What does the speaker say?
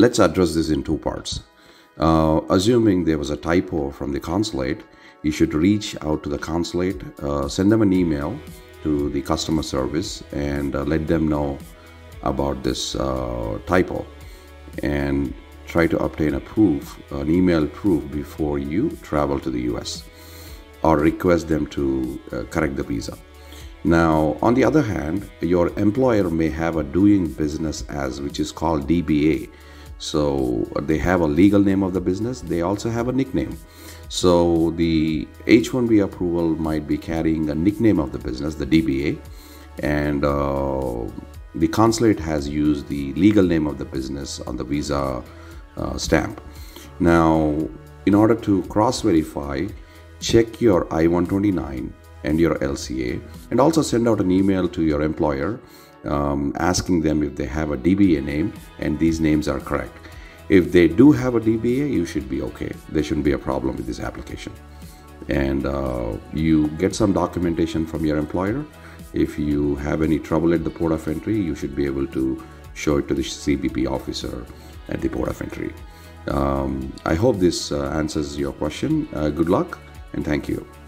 Let's address this in two parts. Assuming there was a typo from the consulate, you should reach out to the consulate, send them an email to the customer service and let them know about this typo and try to obtain a proof, an email proof, before you travel to the US, or request them to correct the visa. Now, on the other hand, your employer may have a doing business as, which is called DBA. So they have a legal name of the business. They also have a nickname. So the H-1B approval might be carrying a nickname of the business, the DBA, and the consulate has used the legal name of the business on the visa stamp. Now, in order to cross-verify, check your I-129 and your LCA, and also send out an email to your employer asking them if they have a DBA name and these names are correct. If they do have a DBA, you should be okay. There shouldn't be a problem with this application. And you get some documentation from your employer. If you have any trouble at the port of entry, you should be able to show it to the CBP officer at the port of entry. I hope this answers your question. Good luck and thank you.